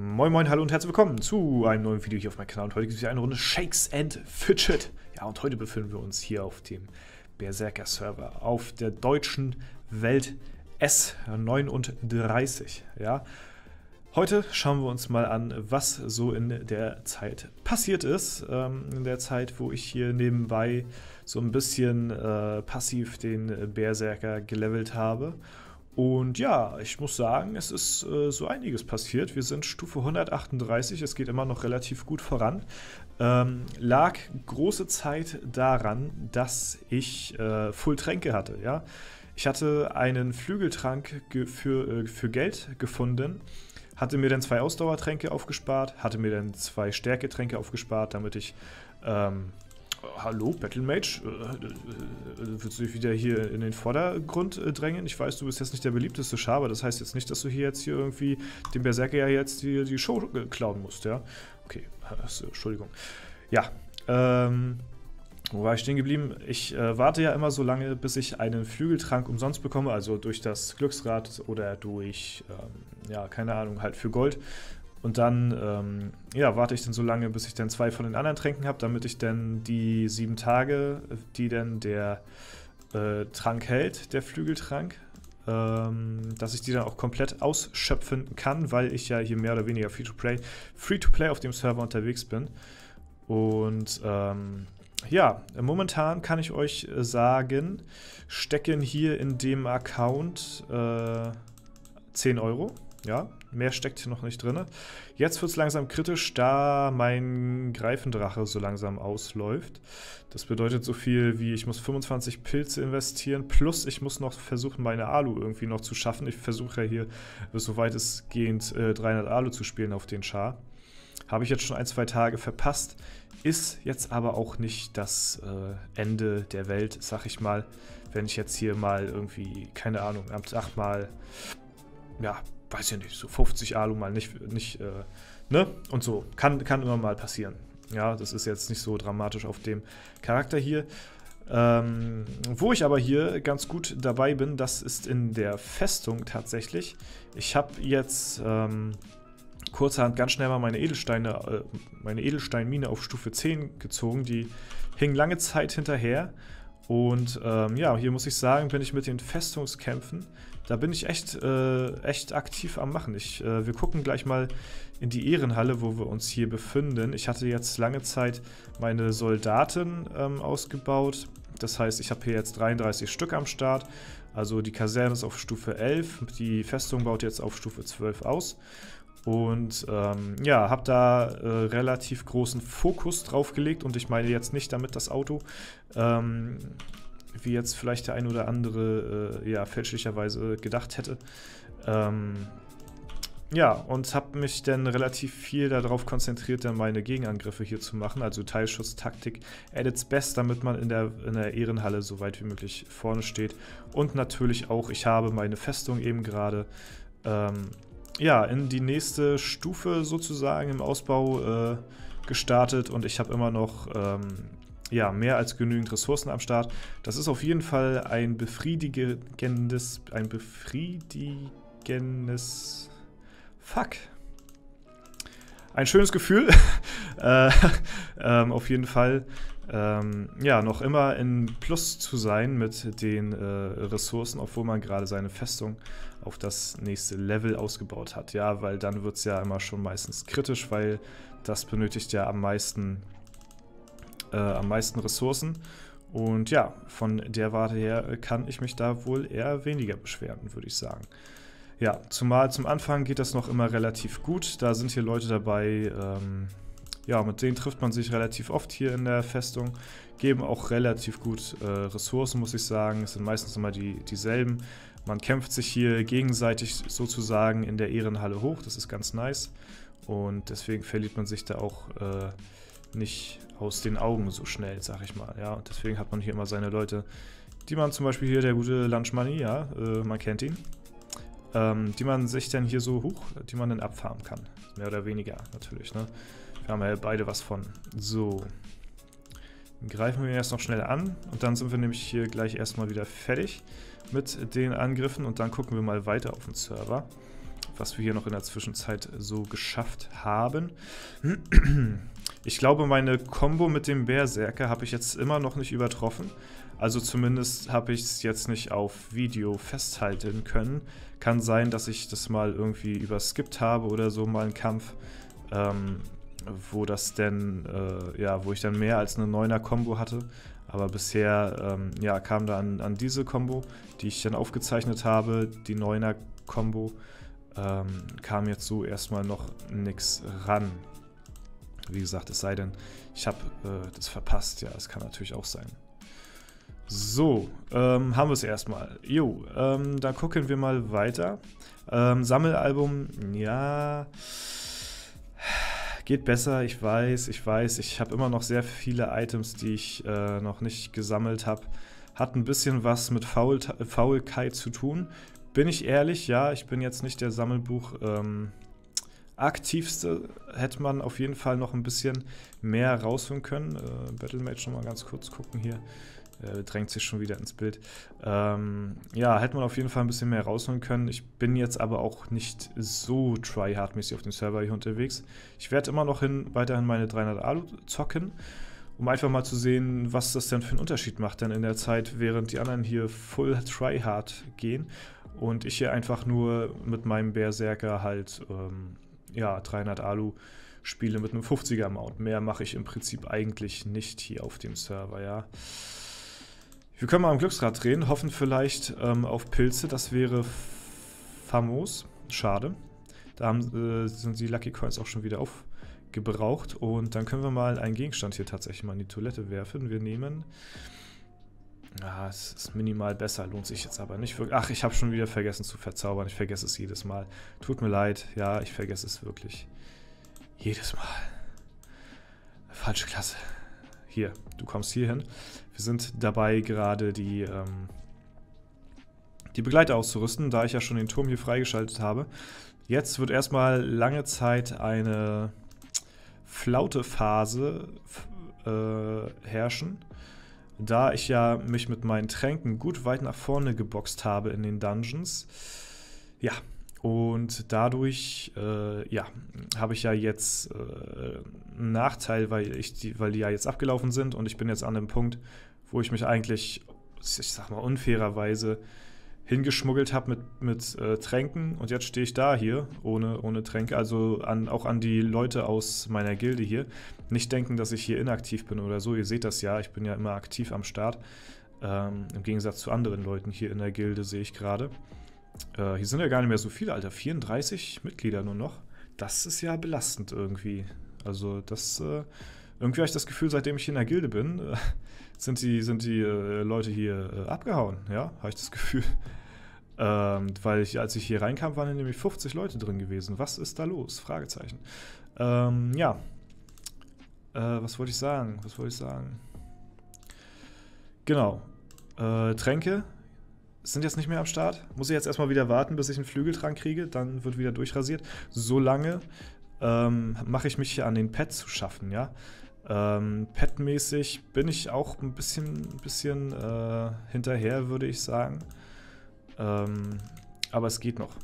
Moin moin, hallo und herzlich willkommen zu einem neuen Video hier auf meinem Kanal und heute gibt es wieder eine Runde Shakes and Fidget. Ja, und heute befinden wir uns hier auf dem Berserker Server auf der deutschen Welt S39. Ja, heute schauen wir uns mal an, was so in der Zeit passiert ist. In der Zeit, wo ich hier nebenbei so ein bisschen passiv den Berserker gelevelt habe. Und ja, ich muss sagen, es ist so einiges passiert. Wir sind Stufe 138, es geht immer noch relativ gut voran. Lag große Zeit daran, dass ich Full-Tränke hatte. Ja? Ich hatte einen Flügeltrank für Geld gefunden, hatte mir dann zwei Ausdauertränke aufgespart, hatte mir dann zwei Stärketränke aufgespart, damit ich... Hallo, Battlemage, willst du dich wieder hier in den Vordergrund drängen? Ich weiß, du bist jetzt nicht der beliebteste Char, aber das heißt jetzt nicht, dass du hier jetzt irgendwie dem Berserker ja jetzt die Show klauen musst, ja? Okay, also, Entschuldigung. Ja, wo war ich stehen geblieben? Ich warte ja immer so lange, bis ich einen Flügeltrank umsonst bekomme, also durch das Glücksrad oder durch, ja, keine Ahnung, halt für Gold. Und dann ja, warte ich dann so lange, bis ich dann zwei von den anderen Tränken habe, damit ich dann die 7 Tage, die dann der Trank hält, der Flügeltrank, dass ich die dann auch komplett ausschöpfen kann, weil ich ja hier mehr oder weniger Free-to-Play auf dem Server unterwegs bin. Und ja, momentan kann ich euch sagen, stecken hier in dem Account 10 Euro, ja. Mehr steckt hier noch nicht drin. Jetzt wird es langsam kritisch, da mein Greifendrache so langsam ausläuft. Das bedeutet so viel wie, ich muss 25 Pilze investieren, plus ich muss noch versuchen, meine Alu irgendwie noch zu schaffen. Ich versuche ja hier, soweit es geht, 300 Alu zu spielen auf den Char. Habe ich jetzt schon 1, 2 Tage verpasst. Ist jetzt aber auch nicht das Ende der Welt, sag ich mal. Wenn ich jetzt hier mal irgendwie, keine Ahnung, am Tag mal, ja, weiß ja nicht, so 50 Alu mal nicht ne? Und so. Kann immer mal passieren. Ja, das ist jetzt nicht so dramatisch auf dem Charakter hier. Wo ich aber hier ganz gut dabei bin, das ist in der Festung tatsächlich. Ich habe jetzt kurzerhand ganz schnell mal meine Edelsteinmine auf Stufe 10 gezogen. Die hing lange Zeit hinterher. Und ja, hier muss ich sagen, bin ich mit den Festungskämpfen, da bin ich echt aktiv am Machen. Wir gucken gleich mal in die Ehrenhalle, wo wir uns hier befinden. Ich hatte jetzt lange Zeit meine Soldaten ausgebaut. Das heißt, ich habe hier jetzt 33 Stück am Start. Also die Kaserne ist auf Stufe 11, die Festung baut jetzt auf Stufe 12 aus. Und ja, habe da relativ großen Fokus drauf gelegt und ich meine jetzt nicht damit das Auto, wie jetzt vielleicht der ein oder andere ja, fälschlicherweise gedacht hätte. Ja, und habe mich dann relativ viel darauf konzentriert, dann meine Gegenangriffe hier zu machen, also Teilschusstaktik at its best, damit man in der Ehrenhalle so weit wie möglich vorne steht. Und natürlich auch, ich habe meine Festung eben gerade ja, in die nächste Stufe sozusagen im Ausbau gestartet und ich habe immer noch ja, mehr als genügend Ressourcen am Start. Das ist auf jeden Fall ein befriedigendes Fuck. Ein schönes Gefühl. Auf jeden Fall. Ja, noch immer in Plus zu sein mit den Ressourcen, obwohl man gerade seine Festung auf das nächste Level ausgebaut hat. Ja, weil dann wird es ja immer schon meistens kritisch, weil das benötigt ja am meisten Ressourcen. Und ja, von der Warte her kann ich mich da wohl eher weniger beschweren, würde ich sagen. Ja, zumal zum Anfang geht das noch immer relativ gut. Da sind hier Leute dabei... ja, mit denen trifft man sich relativ oft hier in der Festung, geben auch relativ gut Ressourcen, muss ich sagen. Es sind meistens immer dieselben. Man kämpft sich hier gegenseitig sozusagen in der Ehrenhalle hoch, das ist ganz nice. Und deswegen verliert man sich da auch nicht aus den Augen so schnell, sag ich mal. Ja, und deswegen hat man hier immer seine Leute, die man zum Beispiel hier, der gute Lunchmanny, ja, man kennt ihn. Die man sich dann hier so hoch, die man dann abfarmen kann. Mehr oder weniger, natürlich, ne? Da haben wir ja beide was von. So. Dann greifen wir ihn erst noch schnell an. Und dann sind wir nämlich hier gleich erstmal wieder fertig mit den Angriffen. Und dann gucken wir mal weiter auf den Server. was wir hier noch in der Zwischenzeit so geschafft haben. Ich glaube, meine Combo mit dem Berserker habe ich jetzt immer noch nicht übertroffen. Also zumindest habe ich es jetzt nicht auf Video festhalten können. Kann sein, dass ich das mal irgendwie überskippt habe oder so, mal einen Kampf, wo das denn, ja, wo ich dann mehr als eine 9er-Kombo hatte. Aber bisher, ja, kam da an diese Kombo, die ich dann aufgezeichnet habe, die 9er-Kombo, kam jetzt so erstmal noch nichts ran. Wie gesagt, es sei denn, ich habe das verpasst, ja, das kann natürlich auch sein. So, haben wir es erstmal. Jo, dann gucken wir mal weiter. Sammelalbum, ja, geht besser, ich weiß. Ich habe immer noch sehr viele Items, die ich noch nicht gesammelt habe. Hat ein bisschen was mit Faulkeit zu tun. Bin ich ehrlich, ja, ich bin jetzt nicht der Sammelbuch aktivste. Hätte man auf jeden Fall noch ein bisschen mehr rausholen können. Battlemage nochmal ganz kurz gucken hier. Drängt sich schon wieder ins Bild. Ja, hätte man auf jeden Fall ein bisschen mehr rausholen können. Ich bin jetzt aber auch nicht so tryhard-mäßig auf dem Server hier unterwegs. Ich werde immer noch weiterhin meine 300 Alu zocken, um einfach mal zu sehen, was das denn für einen Unterschied macht. Denn in der Zeit, während die anderen hier full tryhard gehen und ich hier einfach nur mit meinem Berserker halt ja, 300 Alu spiele mit einem 50er-Mount. Mehr mache ich im Prinzip eigentlich nicht hier auf dem Server, ja. Wir können mal am Glücksrad drehen, hoffen vielleicht auf Pilze, das wäre famos, schade. Da haben, sind die Lucky Coins auch schon wieder aufgebraucht und dann können wir mal einen Gegenstand hier tatsächlich mal in die Toilette werfen. Wir nehmen, ah, es ist minimal besser, lohnt sich jetzt aber nicht wirklich. Ach, ich habe schon wieder vergessen zu verzaubern, ich vergesse es jedes Mal. Tut mir leid, ja, ich vergesse es wirklich. Jedes Mal. Falsche Klasse. Hier, du kommst hier hin. Wir sind dabei, gerade die Begleiter auszurüsten, da ich ja schon den Turm hier freigeschaltet habe. Jetzt wird erstmal lange Zeit eine Flautephase herrschen, da ich ja mich mit meinen Tränken gut weit nach vorne geboxt habe in den Dungeons. Ja, und dadurch ja, habe ich ja jetzt einen Nachteil, weil die ja jetzt abgelaufen sind und ich bin jetzt an dem Punkt, wo ich mich eigentlich, ich sag mal, unfairerweise hingeschmuggelt habe mit Tränken. Und jetzt stehe ich da hier, ohne Tränke, also auch an die Leute aus meiner Gilde hier. Nicht denken, dass ich hier inaktiv bin oder so. Ihr seht das ja, ich bin ja immer aktiv am Start. Im Gegensatz zu anderen Leuten hier in der Gilde sehe ich gerade. Hier sind ja gar nicht mehr so viele, Alter. 34 Mitglieder nur noch. Das ist ja belastend irgendwie. Also das... irgendwie habe ich das Gefühl, seitdem ich hier in der Gilde bin, sind die Leute hier abgehauen, ja, habe ich das Gefühl. Weil als ich hier reinkam, waren nämlich 50 Leute drin gewesen. Was ist da los? Fragezeichen. Ja. Was wollte ich sagen? Genau. Tränke sind jetzt nicht mehr am Start. Muss ich jetzt erstmal wieder warten, bis ich einen Flügeltrank kriege. Dann wird wieder durchrasiert. Solange mache ich mich hier an den Pet zu schaffen, ja. Pet-mäßig bin ich auch ein bisschen hinterher, würde ich sagen. Aber es geht noch.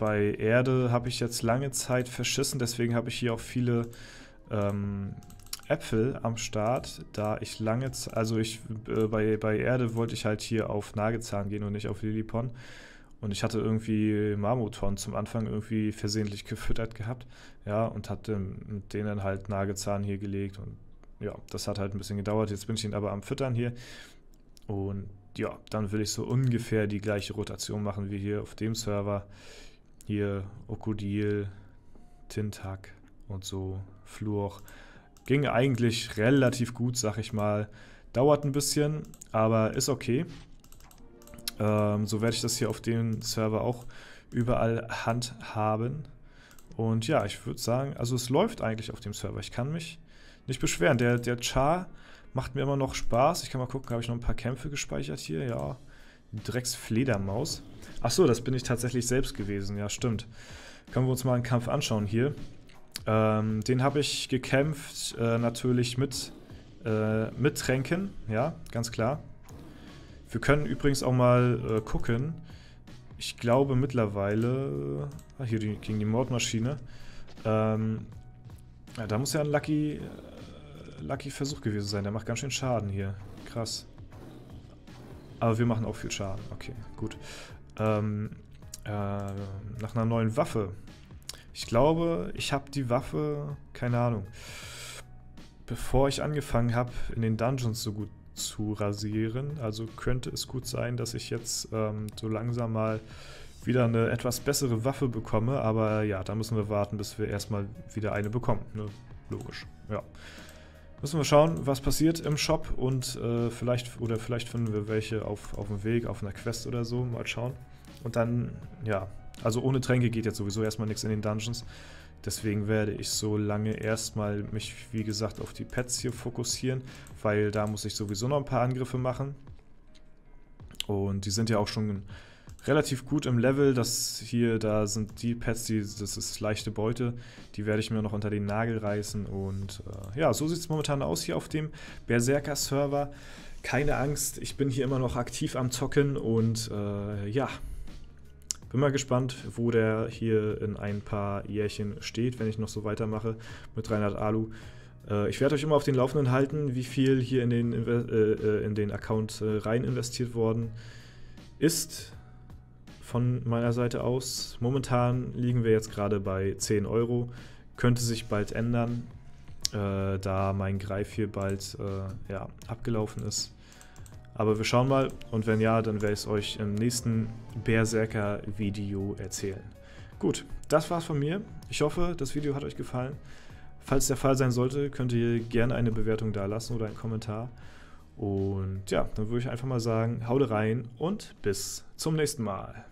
Bei Erde habe ich jetzt lange Zeit verschissen, deswegen habe ich hier auch viele Äpfel am Start, da ich lange Zeit, also bei Erde wollte ich halt hier auf Nagezahn gehen und nicht auf Lilipon. Und ich hatte irgendwie Marmoton zum Anfang irgendwie versehentlich gefüttert gehabt, ja, und hatte mit denen halt Nagezahn hier gelegt und ja, das hat halt ein bisschen gedauert. Jetzt bin ich ihn aber am Füttern hier und ja, dann will ich so ungefähr die gleiche Rotation machen wie hier auf dem Server. Hier Okodil, Tintac und so, Fluch. Ging eigentlich relativ gut, sag ich mal. Dauert ein bisschen, aber ist okay. So werde ich das hier auf dem Server auch überall handhaben. Und ja, ich würde sagen, also es läuft eigentlich auf dem Server. Ich kann mich nicht beschweren. Der Char macht mir immer noch Spaß. Ich kann mal gucken, habe ich noch ein paar Kämpfe gespeichert hier? Ja, Drecksfledermaus. Achso, das bin ich tatsächlich selbst gewesen. Ja, stimmt. Können wir uns mal einen Kampf anschauen hier. Den habe ich gekämpft, natürlich mit Tränken. Ja, ganz klar. Wir können übrigens auch mal gucken, Ich glaube mittlerweile... Ah, hier gegen die Mordmaschine. Ja, da muss ja ein lucky Versuch gewesen sein. Der macht ganz schön Schaden hier. Krass. Aber wir machen auch viel Schaden. Okay, gut. Nach einer neuen Waffe. Ich glaube, ich habe die Waffe... Keine Ahnung. Bevor ich angefangen habe, in den Dungeons so gut zu rasieren. Also könnte es gut sein, dass ich jetzt so langsam mal wieder eine etwas bessere Waffe bekomme. Aber ja, da müssen wir warten, bis wir erstmal wieder eine bekommen. Ne? Logisch, ja. Müssen wir schauen, was passiert im Shop und vielleicht finden wir welche auf dem Weg, auf einer Quest oder so. Mal schauen. Und dann, ja, also ohne Tränke geht jetzt sowieso erstmal nichts in den Dungeons. Deswegen werde ich so lange erstmal mich, wie gesagt, auf die Pets hier fokussieren, weil da muss ich sowieso noch ein paar Angriffe machen. Und die sind ja auch schon relativ gut im Level. Das hier, da sind die Pets, das ist leichte Beute. Die werde ich mir noch unter den Nagel reißen. Und ja, so sieht es momentan aus hier auf dem Berserker Server. Keine Angst, ich bin hier immer noch aktiv am Zocken und ja... Bin mal gespannt, wo der hier in ein paar Jährchen steht, wenn ich noch so weitermache mit 300 Alu. Ich werde euch immer auf den Laufenden halten, wie viel hier in den Account rein investiert worden ist. Von meiner Seite aus. Momentan liegen wir jetzt gerade bei 10 Euro. Könnte sich bald ändern, da mein Greif hier bald ja, abgelaufen ist. Aber wir schauen mal und wenn ja, dann werde ich es euch im nächsten Berserker-Video erzählen. Gut, das war's von mir. Ich hoffe, das Video hat euch gefallen. Falls der Fall sein sollte, könnt ihr gerne eine Bewertung da lassen oder einen Kommentar. Und ja, dann würde ich einfach mal sagen, haut rein und bis zum nächsten Mal.